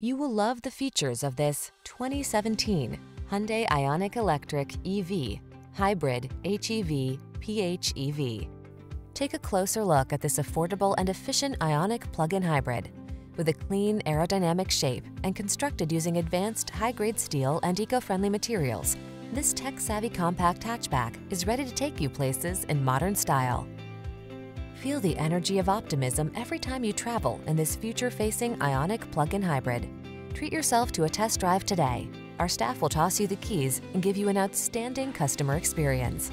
You will love the features of this 2017 Hyundai IONIQ Electric EV, Hybrid, HEV, PHEV. Take a closer look at this affordable and efficient IONIQ plug-in hybrid. With a clean aerodynamic shape and constructed using advanced high-grade steel and eco-friendly materials, this tech-savvy compact hatchback is ready to take you places in modern style. Feel the energy of optimism every time you travel in this future-facing IONIQ plug-in hybrid. Treat yourself to a test drive today. Our staff will toss you the keys and give you an outstanding customer experience.